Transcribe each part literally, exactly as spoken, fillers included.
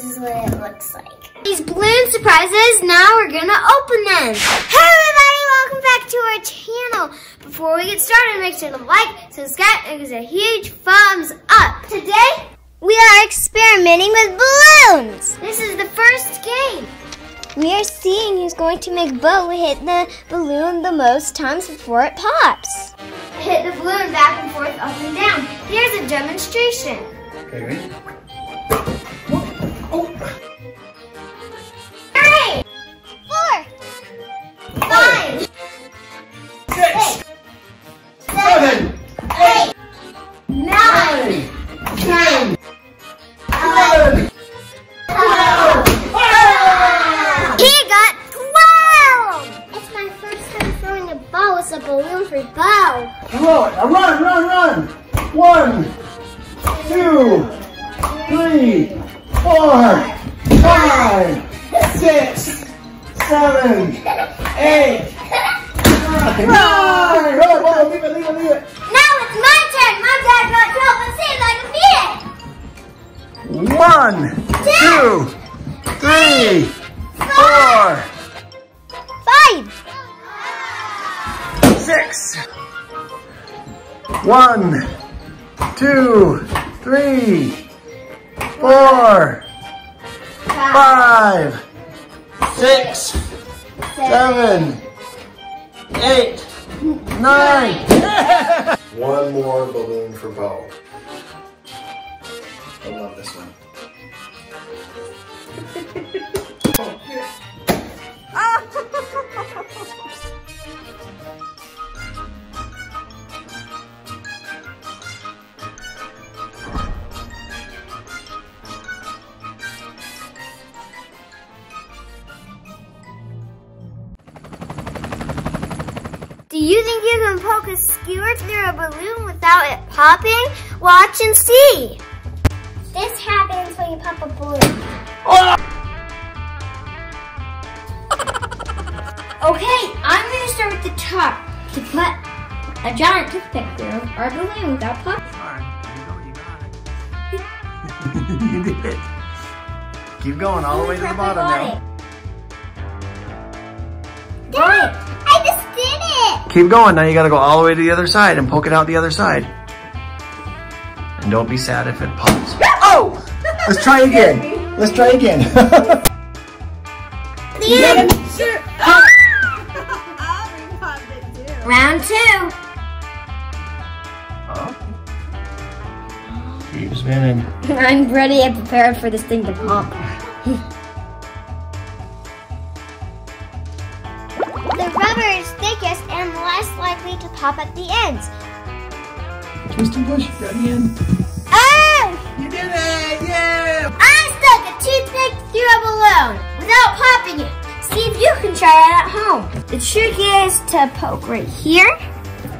this is what it looks like. These balloon surprises, now we're gonna open them. Hey everybody, welcome back to our channel. Before we get started, make sure to like, subscribe, and give us a huge thumbs up. Today, we are experimenting with balloons. This is the first game. We are seeing who's going to make Bo hit the balloon the most times before it pops. Hit the balloon back and forth, up and down. Here's a demonstration. Okay, ready? Oh. Three, four, five, six, seven, eight, nine, ten, eleven, twelve. He got twelve. It's my first time throwing a ball with a balloon for Bo. Come on, run, run, run. One, two, three. Four, five, six, seven, eight, nine. Nine. Run, run, leave it, leave it, leave it. Now it's my turn. My dad got twelve, but see if I can beat it. One, two, three, four, five, six. One, two, three. Four, five, six, seven, eight, nine. One more balloon for Bo. I love this one. Do you think you can poke a skewer through a balloon without it popping? Watch and see. This happens when you pop a balloon. Oh. Okay, I'm gonna start with the top to put a giant toothpick through our balloon without popping. You did it. Keep going all the way to the bottom now. Dad, I just did it! Keep going, now you gotta go all the way to the other side and poke it out the other side. And don't be sad if it pops. Oh! Let's try again. Let's try again. You did it. Sure. Oh. Oh, popped it too. Round two. Oh. Keep spinning. I'm ready and prepared for this thing to pop. The rubber is thickest and less likely to pop at the ends. Twist and push, got the end. Oh! You did it! Yeah! I stuck a toothpick through a balloon without popping it. See if you can try it at home. The trick is to poke right here,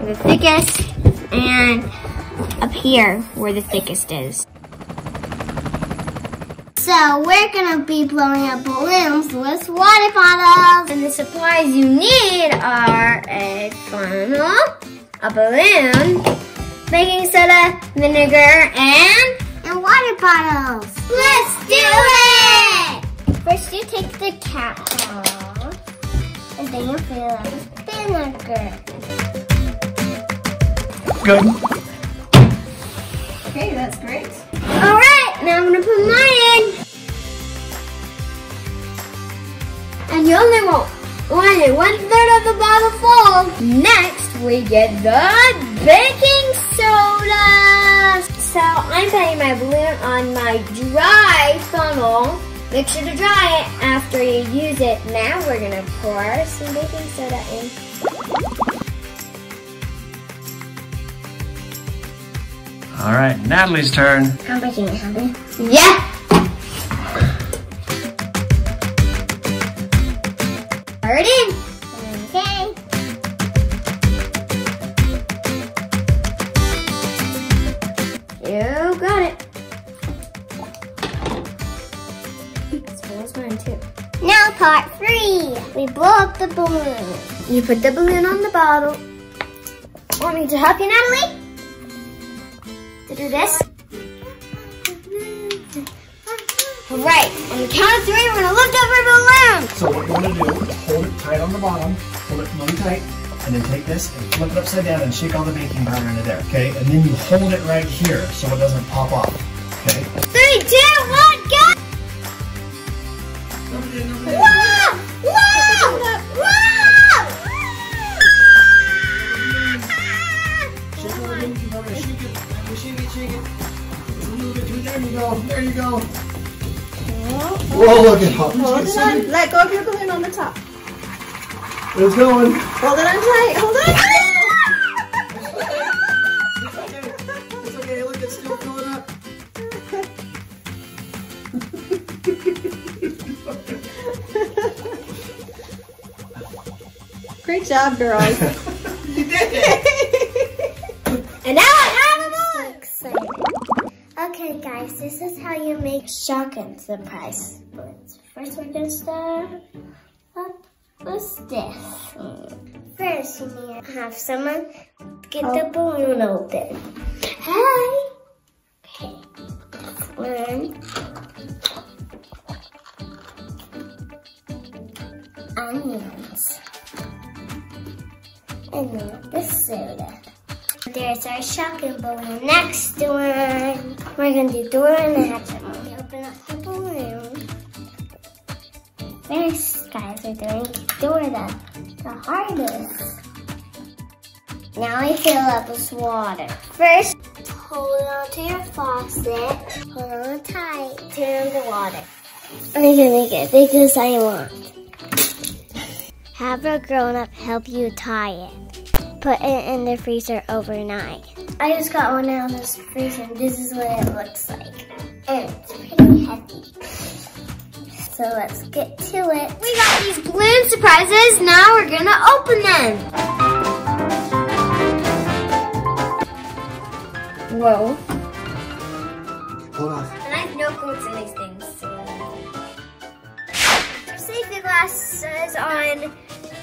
where the thickest, and up here, where the thickest is. So we're gonna be blowing up balloons with water bottles. And the supplies you need are a funnel, a balloon, baking soda, vinegar, and... and water bottles. Let's do it! First you take the cap off, and then you fill it with vinegar. Good. Okay, that's great. All right. Now I'm gonna put mine in. And you only want only one third of the bottle full. Next, we get the baking soda. So I'm putting my balloon on my dry funnel. Make sure to dry it after you use it. Now we're gonna pour some baking soda in. All right, Natalie's turn. I'm breaking it, Natalie. Yeah! Pour it in. Okay. You got it. Smells mine too. Now part three. We blow up the balloon. You put the balloon on the bottle. Want me to help you, Natalie? To do this. Right. On the count of three, we're going to lift up and around. So what we're going to do is hold it tight on the bottom, hold it really tight, and then take this and flip it upside down and shake all the baking powder into there, okay? And then you hold it right here so it doesn't pop off, okay? Three, two, one, go! Whoa! Whoa! Whoa! Shake all the baking powder, shake it, shake it, shake it. Just a little bit too, there you go, there you go. Whoa, look at how. Hold it on, let go of your balloon on the top. It's going. Hold it on tight. Hold it on tight. It's okay. It's okay. Look, it's still filling up. Great job, girls. You did it. And now I have a box. Okay, guys, this is how you make shock and surprise balloons. First, we're gonna start up. What's this? First, you need to have someone get oh. the balloon open. Hi! Okay. One. Onions. And then the soda. There's our shocking balloon. Next one. We're going to do the one and have someone open up the balloon. First. Guys are doing door the, the hardest. Now I fill up with water. First, hold on to your faucet. Hold on tight. Turn the water. I'm gonna get it because I want. Have a grown-up help you tie it. Put it in the freezer overnight. I just got one out of this freezer. This is what it looks like. And it's pretty heavy. So let's get to it. We got these balloon surprises. Now we're gonna open them. Whoa. Hold on. And I have no clues in these things. For safety glasses on.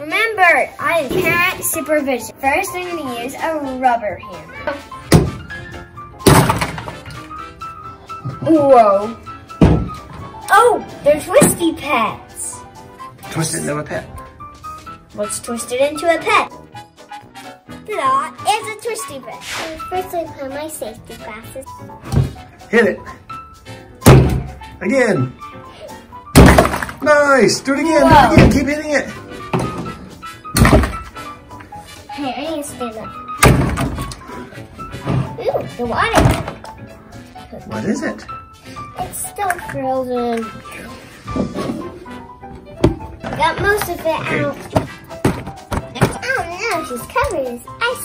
Remember, I have parent supervision. First, I'm gonna use a rubber hand. Whoa. Oh, they're Twisty Pets. Twist it into a pet. Let's twist it into a pet. Ta-da, it's a Twisty Pet. First, I put my safety glasses. Hit it. Again. Nice, do it again, Whoa. do it again, keep hitting it. Here, I need to stand up. Ooh, the water. What is it? It's still frozen. I got most of it out. Oh no, she's covered in ice.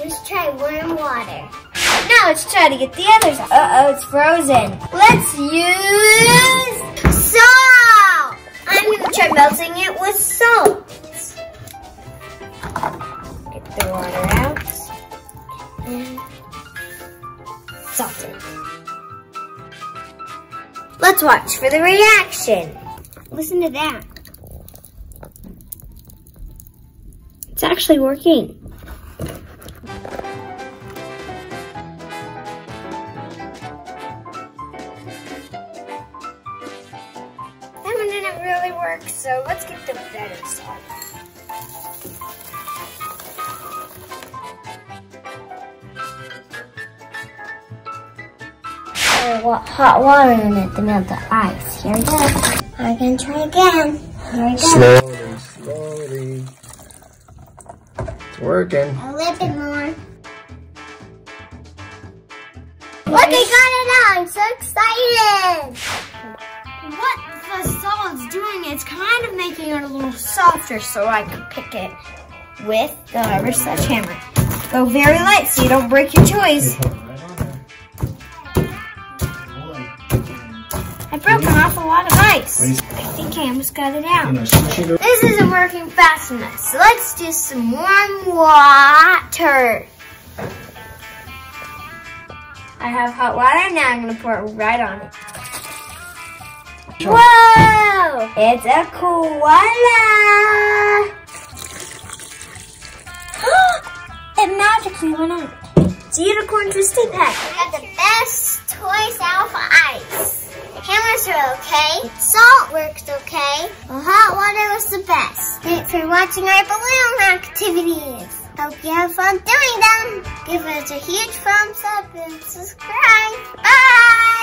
Let's try warm water. Now let's try to get the others out. Uh-oh, it's frozen. Let's use salt. I'm going to try melting it with salt. Get the water out. And salt it. Let's watch for the reaction. Listen to that. It's actually working. That one didn't really work, so let's get the better salt. Hot water in it to melt the ice. Here we go. I'm gonna try again. Here we go. Slowly, slowly. It's working. A little bit more. Look, I got it out. I'm so excited. What the salt's doing, it's kind of making it a little softer so I can pick it with the rubber sledgehammer. Go very light so you don't break your toys. I broke an awful lot of ice. I think I almost got it out. This isn't working fast enough, so let's do some warm water. I have hot water, now I'm gonna pour it right on it. Whoa! It's a koala! It magically went out. It's a unicorn Twisty Pet. I got the best toys out of ice. Cameras are the best. Thanks for watching our balloon activities. Hope you have fun doing them. Give us a huge thumbs up and subscribe. Bye!